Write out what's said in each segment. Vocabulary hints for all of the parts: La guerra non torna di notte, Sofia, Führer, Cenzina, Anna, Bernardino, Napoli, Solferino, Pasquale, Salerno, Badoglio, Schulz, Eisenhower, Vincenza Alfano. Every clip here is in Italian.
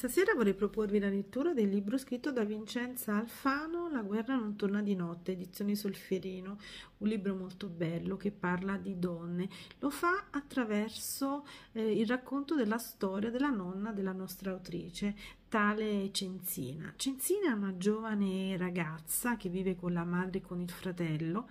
Stasera vorrei proporvi la lettura del libro scritto da Vincenza Alfano, La guerra non torna di notte, edizioni Solferino, un libro molto bello che parla di donne. Lo fa attraverso il racconto della storia della nonna della nostra autrice, tale Cenzina. Cenzina è una giovane ragazza che vive con la madre e con il fratello,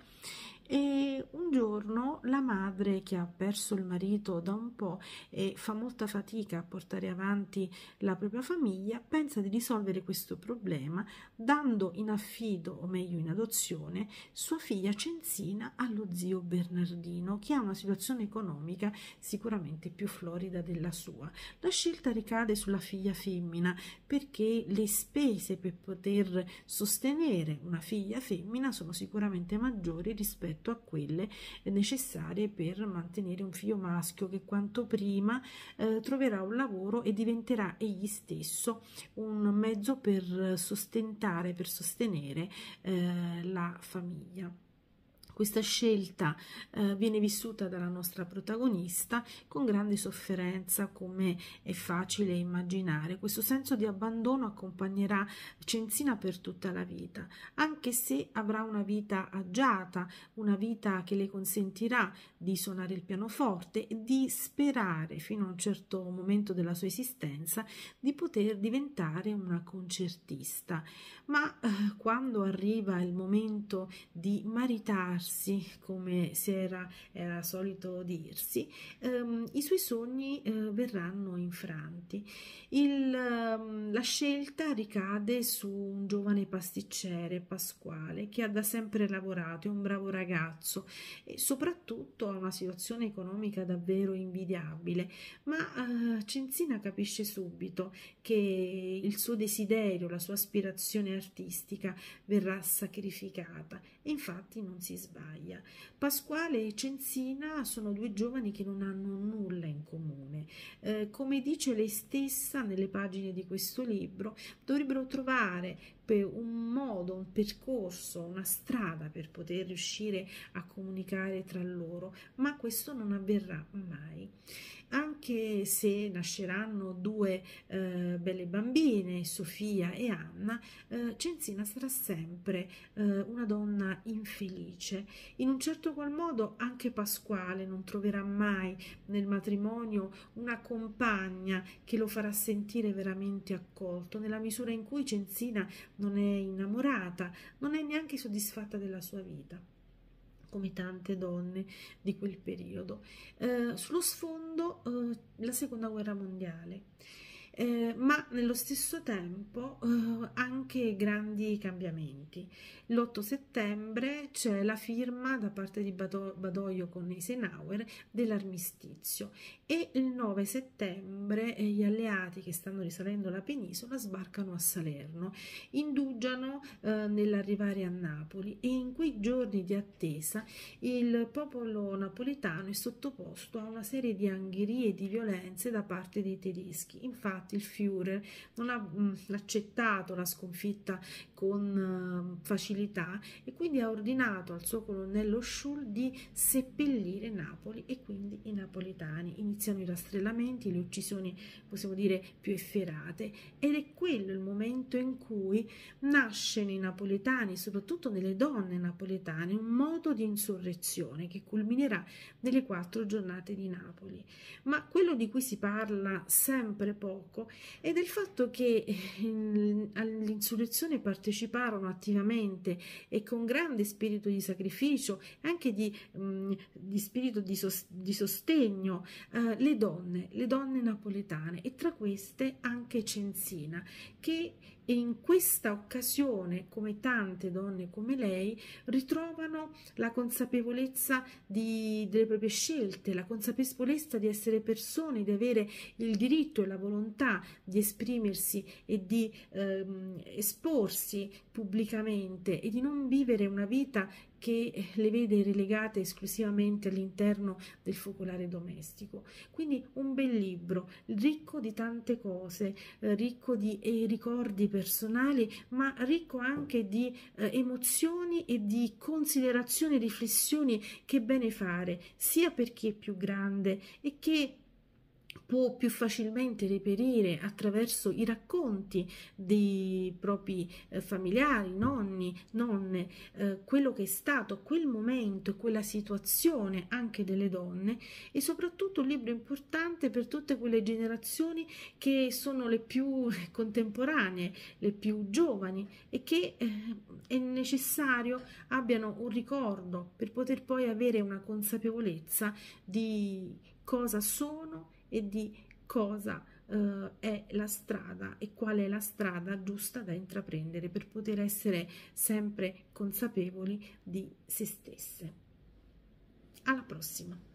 e un giorno la madre, che ha perso il marito da un po' e fa molta fatica a portare avanti la propria famiglia, pensa di risolvere questo problema dando in affido, o meglio in adozione, sua figlia Cenzina allo zio Bernardino, che ha una situazione economica sicuramente più florida della sua. La scelta ricade sulla figlia femmina, perché le spese per poter sostenere una figlia femmina sono sicuramente maggiori rispetto a quelle necessarie per mantenere un figlio maschio, che quanto prima troverà un lavoro e diventerà egli stesso un mezzo per sostenere la famiglia. Questa scelta viene vissuta dalla nostra protagonista con grande sofferenza, come è facile immaginare. Questo senso di abbandono accompagnerà Cenzina per tutta la vita, anche se avrà una vita agiata, una vita che le consentirà di suonare il pianoforte e di sperare, fino a un certo momento della sua esistenza, di poter diventare una concertista. Ma quando arriva il momento di maritarsi, come era solito dirsi, i suoi sogni verranno infranti. La scelta ricade su un giovane pasticcere, Pasquale, che ha da sempre lavorato, è un bravo ragazzo e soprattutto ha una situazione economica davvero invidiabile, ma Cenzina capisce subito che il suo desiderio, la sua aspirazione artistica verrà sacrificata, e infatti non si sbaglia. Pasquale e Cenzina sono due giovani che non hanno nulla in comune. Come dice lei stessa nelle pagine di questo libro, dovrebbero trovare un modo, un percorso, una strada per poter riuscire a comunicare tra loro, ma questo non avverrà mai. Anche se nasceranno due belle bambine, Sofia e Anna, Cenzina sarà sempre una donna infelice. In un certo qual modo anche Pasquale non troverà mai nel matrimonio una compagna che lo farà sentire veramente accolto, nella misura in cui Cenzina non è innamorata, non è neanche soddisfatta della sua vita, come tante donne di quel periodo. Sullo sfondo la Seconda Guerra Mondiale, ma nello stesso tempo anche grandi cambiamenti. L'8 settembre c'è la firma da parte di Badoglio con Eisenhower dell'armistizio, e il 9 settembre gli alleati, che stanno risalendo la penisola, sbarcano a Salerno, indugiano nell'arrivare a Napoli, e in quei giorni di attesa il popolo napoletano è sottoposto a una serie di angherie e di violenze da parte dei tedeschi. Infatti il Führer non ha accettato la sconfitta con facilità, e quindi ha ordinato al suo colonnello Schulz di seppellire Napoli e quindi i napoletani. Iniziano i rastrellamenti, le uccisioni, possiamo dire, più efferate, ed è quello il momento in cui nasce nei napoletani, soprattutto nelle donne napoletane, un modo di insurrezione che culminerà nelle 4 giornate di Napoli. Ma quello di cui si parla sempre poco è del fatto che all'insurrezione parteciparono attivamente e con grande spirito di sacrificio, anche di spirito di sostegno, le donne napoletane, e tra queste anche Cenzina, che in questa occasione, come tante donne come lei, ritrovano la consapevolezza delle proprie scelte, la consapevolezza di essere persone, di avere il diritto e la volontà di esprimersi e di esporsi pubblicamente, e di non vivere una vita che le vede relegate esclusivamente all'interno del focolare domestico. Quindi un bel libro, ricco di tante cose, ricco di ricordi personali, ma ricco anche di emozioni e di considerazioni e riflessioni che bene fare, sia per chi è più grande e che può più facilmente reperire attraverso i racconti dei propri familiari, nonni, nonne, quello che è stato quel momento, quella situazione anche delle donne, e soprattutto un libro importante per tutte quelle generazioni che sono le più contemporanee, le più giovani, e che è necessario abbiano un ricordo per poter poi avere una consapevolezza di cosa sono e di cosa è la strada e qual è la strada giusta da intraprendere per poter essere sempre consapevoli di se stesse. Alla prossima!